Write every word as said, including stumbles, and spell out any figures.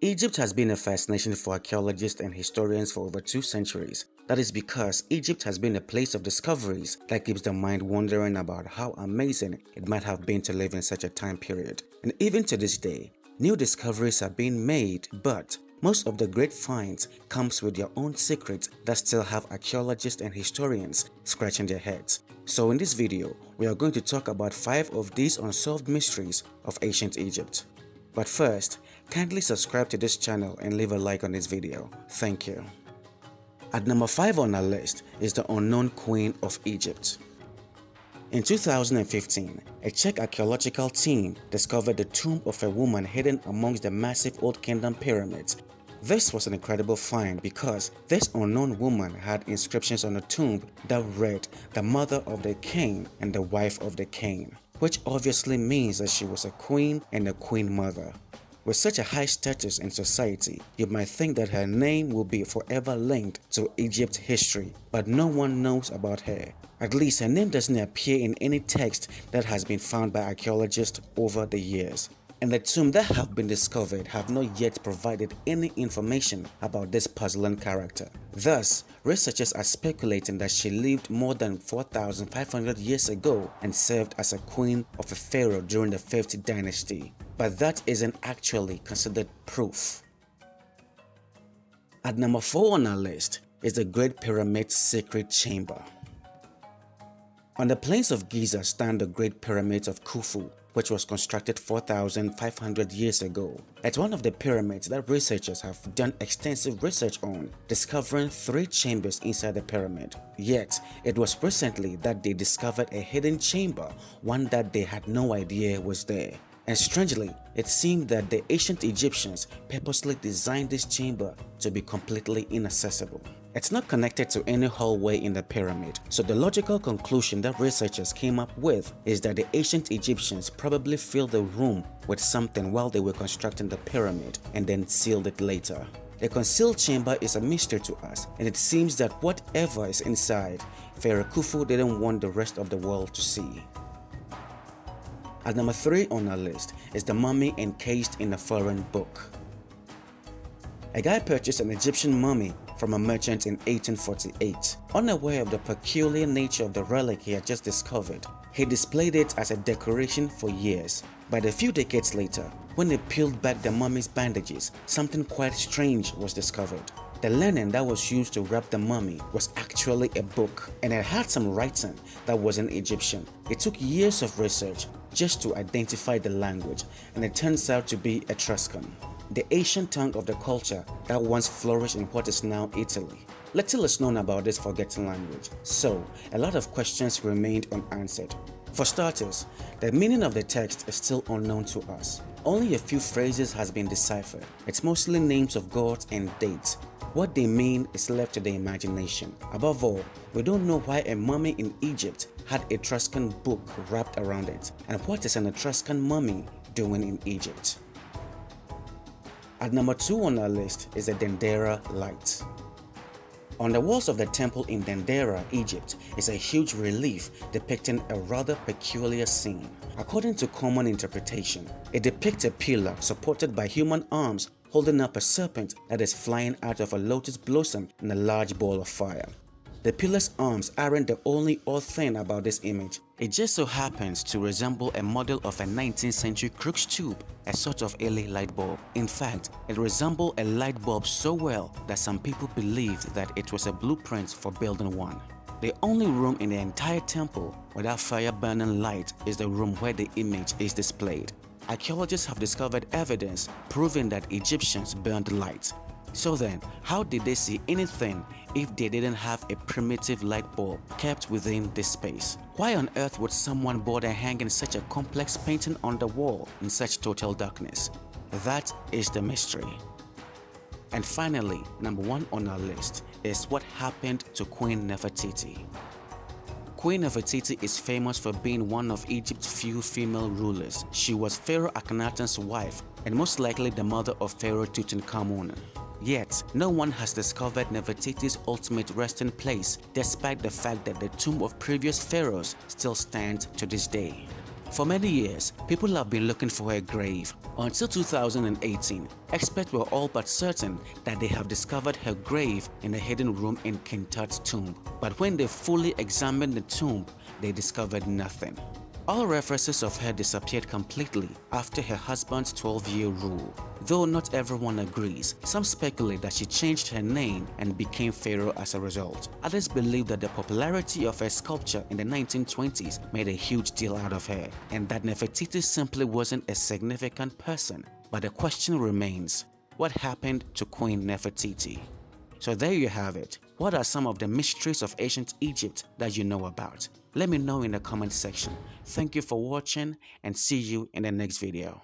Egypt has been a fascination for archaeologists and historians for over two centuries. That is because Egypt has been a place of discoveries that keeps the mind wondering about how amazing it might have been to live in such a time period. And even to this day, new discoveries are being made, but most of the great finds comes with their own secrets that still have archaeologists and historians scratching their heads. So in this video, we are going to talk about five of these unsolved mysteries of ancient Egypt. But first, kindly subscribe to this channel and leave a like on this video. Thank you. At number five on our list is the unknown Queen of Egypt. In two thousand fifteen, a Czech archaeological team discovered the tomb of a woman hidden amongst the massive Old Kingdom pyramids. This was an incredible find because this unknown woman had inscriptions on the tomb that read, "The mother of the king and the wife of the king," which obviously means that she was a queen and a queen mother. With such a high status in society, you might think that her name will be forever linked to Egypt's history, but no one knows about her. At least her name doesn't appear in any text that has been found by archaeologists over the years. And the tombs that have been discovered have not yet provided any information about this puzzling character. Thus, researchers are speculating that she lived more than four thousand five hundred years ago and served as a queen of a pharaoh during the fifth dynasty. But that isn't actually considered proof. At number four on our list is the Great Pyramid's Secret Chamber. On the plains of Giza stand the Great Pyramids of Khufu, which was constructed four thousand five hundred years ago. It's one of the pyramids that researchers have done extensive research on, discovering three chambers inside the pyramid. Yet, it was recently that they discovered a hidden chamber, one that they had no idea was there. And strangely, it seemed that the ancient Egyptians purposely designed this chamber to be completely inaccessible. It's not connected to any hallway in the pyramid, so the logical conclusion that researchers came up with is that the ancient Egyptians probably filled the room with something while they were constructing the pyramid and then sealed it later. The concealed chamber is a mystery to us, and it seems that whatever is inside, Pharaoh Khufu didn't want the rest of the world to see. At number three on our list is the mummy encased in a foreign book. A guy purchased an Egyptian mummy from a merchant in eighteen forty-eight. Unaware of the peculiar nature of the relic he had just discovered, he displayed it as a decoration for years. But a few decades later, when they peeled back the mummy's bandages, something quite strange was discovered. The linen that was used to wrap the mummy was actually a book, and it had some writing that wasn't Egyptian. It took years of research just to identify the language, and it turns out to be Etruscan, the ancient tongue of the culture that once flourished in what is now Italy. Little is known about this forgotten language, so a lot of questions remained unanswered. For starters, the meaning of the text is still unknown to us. Only a few phrases has been deciphered. It's mostly names of gods and dates. What they mean is left to the imagination. Above all, we don't know why a mummy in Egypt had an Etruscan book wrapped around it, and what is an Etruscan mummy doing in Egypt? At number two on our list is the Dendera Light. On the walls of the temple in Dendera, Egypt, is a huge relief depicting a rather peculiar scene. According to common interpretation, it depicts a pillar supported by human arms holding up a serpent that is flying out of a lotus blossom in a large ball of fire. The pillar's arms aren't the only odd thing about this image. It just so happens to resemble a model of a nineteenth century Crookes tube, a sort of early light bulb. In fact, it resembled a light bulb so well that some people believed that it was a blueprint for building one. The only room in the entire temple without fire-burning light is the room where the image is displayed. Archaeologists have discovered evidence proving that Egyptians burned light. So then, how did they see anything if they didn't have a primitive light bulb kept within this space? Why on earth would someone bother hanging such a complex painting on the wall in such total darkness? That is the mystery. And finally, number one on our list is what happened to Queen Nefertiti. Queen Nefertiti is famous for being one of Egypt's few female rulers. She was Pharaoh Akhenaten's wife and most likely the mother of Pharaoh Tutankhamun. Yet, no one has discovered Nefertiti's ultimate resting place, despite the fact that the tomb of previous pharaohs still stands to this day. For many years, people have been looking for her grave. Until two thousand eighteen, experts were all but certain that they have discovered her grave in a hidden room in Kintut's tomb. But when they fully examined the tomb, they discovered nothing. All references of her disappeared completely after her husband's twelve-year rule. Though not everyone agrees, some speculate that she changed her name and became Pharaoh as a result. Others believe that the popularity of her sculpture in the nineteen twenties made a huge deal out of her, and that Nefertiti simply wasn't a significant person. But the question remains, what happened to Queen Nefertiti? So there you have it. What are some of the mysteries of ancient Egypt that you know about? Let me know in the comment section. Thank you for watching and see you in the next video.